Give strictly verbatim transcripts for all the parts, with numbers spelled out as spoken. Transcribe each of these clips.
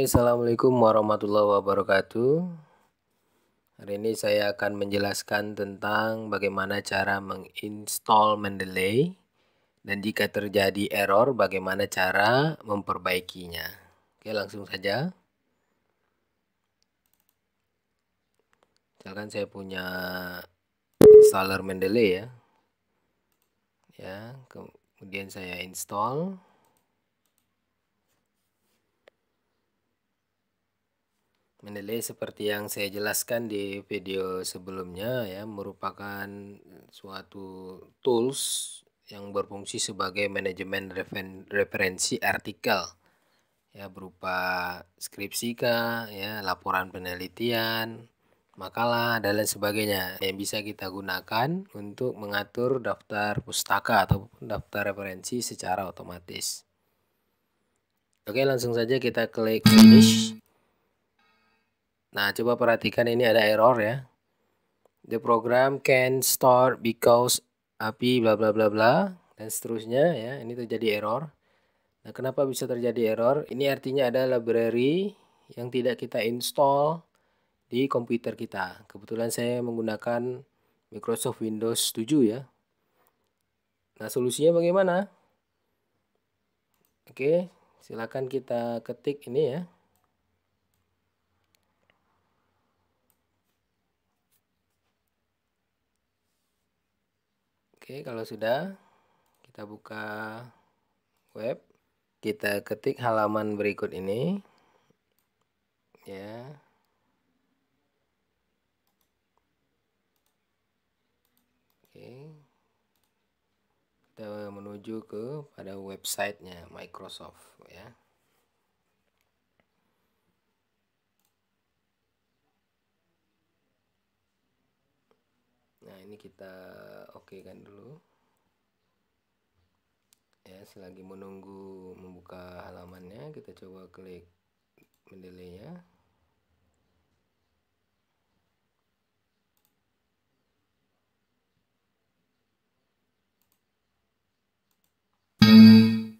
Assalamualaikum warahmatullahi wabarakatuh. Hari ini saya akan menjelaskan tentang bagaimana cara menginstall Mendeley, dan jika terjadi error bagaimana cara memperbaikinya. Oke, langsung saja. Misalkan saya punya installer Mendeley ya. Ya, kemudian saya install. Mendeley seperti yang saya jelaskan di video sebelumnya ya, merupakan suatu tools yang berfungsi sebagai manajemen referen referensi artikel ya, berupa skripsi kah, ya, laporan penelitian, makalah dan lain sebagainya yang bisa kita gunakan untuk mengatur daftar pustaka atau daftar referensi secara otomatis. Oke, langsung saja kita klik finish. Nah, coba perhatikan ini ada error ya. The program can store because A P I bla bla bla bla dan seterusnya ya. Ini terjadi error. Nah, kenapa bisa terjadi error? Ini artinya ada library yang tidak kita install di komputer kita. Kebetulan saya menggunakan Microsoft Windows tujuh ya. Nah, solusinya bagaimana? Oke, silakan kita ketik ini ya. Oke, kalau sudah kita buka web, kita ketik halaman berikut ini ya. Oke, kita menuju ke pada websitenya Microsoft ya. Nah, ini kita okekan dulu ya. Selagi menunggu membuka halamannya, kita coba klik Mendeley-nya.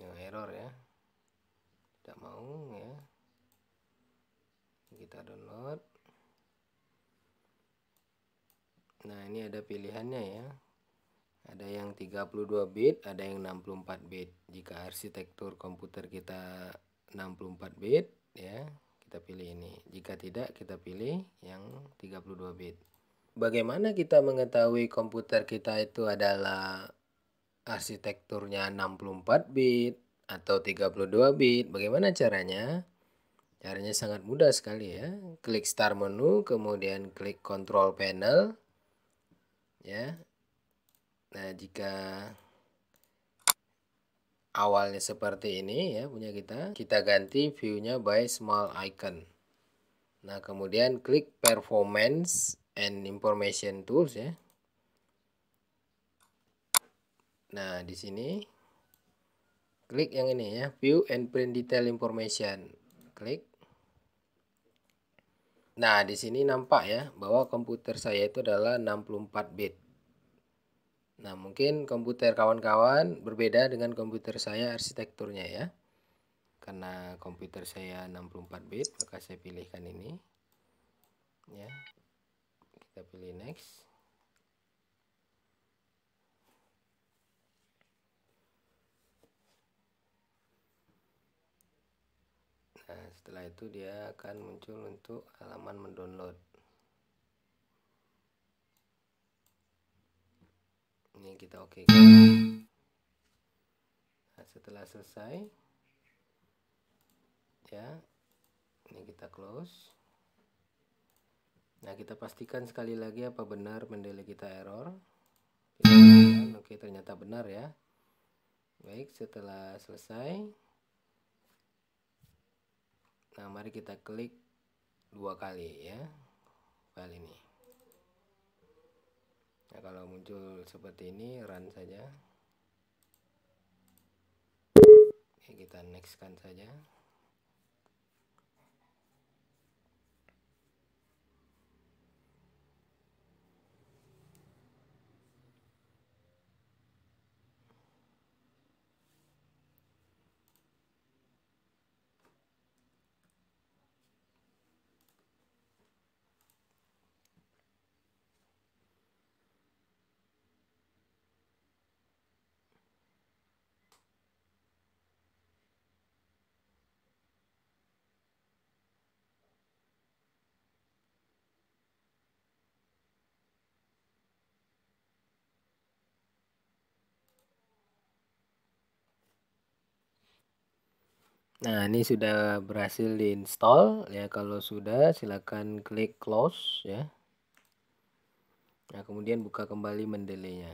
Nah, error ya, tidak mau ya, kita download. Nah, ini ada pilihannya ya. Ada yang tiga puluh dua bit, ada yang enam puluh empat bit. Jika arsitektur komputer kita enam puluh empat bit ya, kita pilih ini. Jika tidak, kita pilih yang tiga puluh dua bit. Bagaimana kita mengetahui komputer kita itu adalah arsitekturnya enam puluh empat bit atau tiga puluh dua bit? Bagaimana caranya? Caranya sangat mudah sekali ya. Klik start menu, kemudian klik control panel ya. Nah, jika awalnya seperti ini ya punya kita, kita ganti view-nya by small icon. Nah, kemudian klik performance and information tools ya. Nah, di sini klik yang ini ya, view and print detail information. Klik. Nah, di sini nampak ya bahwa komputer saya itu adalah enam puluh empat bit. Nah, mungkin komputer kawan-kawan berbeda dengan komputer saya arsitekturnya ya. Karena komputer saya enam puluh empat bit, maka saya pilihkan ini. Ya. Kita pilih next. Nah, setelah itu dia akan muncul untuk halaman mendownload. Ini kita oke. Nah, setelah selesai ya, ini kita close. Nah, kita pastikan sekali lagi apa benar Mendeley kita error. Kita oke, ternyata benar ya. Baik, setelah selesai, nah mari kita klik dua kali ya file ini. Nah, kalau muncul seperti ini, run saja. Oke, kita next-kan saja. Nah, ini sudah berhasil diinstall ya. Kalau sudah, silakan klik close ya. Nah, kemudian buka kembali Mendeley-nya.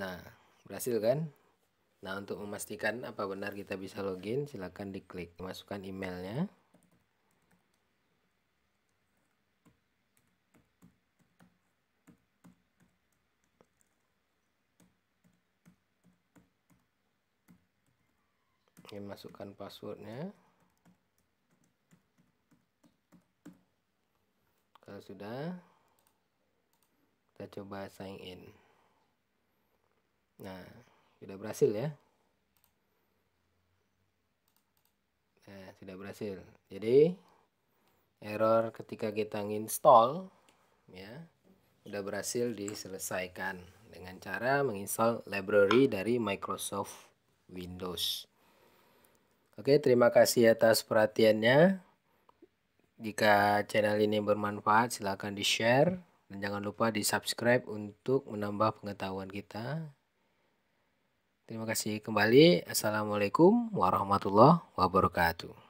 Nah, berhasil kan? Nah, untuk memastikan apa benar kita bisa login, silakan diklik, masukkan emailnya. Oke, masukkan passwordnya. Kalau sudah, kita coba sign in. Nah, sudah berhasil ya. Nah, sudah berhasil. Jadi error ketika kita install ya, sudah berhasil diselesaikan dengan cara menginstal library dari Microsoft Windows. Oke, terima kasih atas perhatiannya. Jika channel ini bermanfaat, silakan di-share dan jangan lupa di-subscribe untuk menambah pengetahuan kita. Terima kasih kembali. Assalamualaikum warahmatullahi wabarakatuh.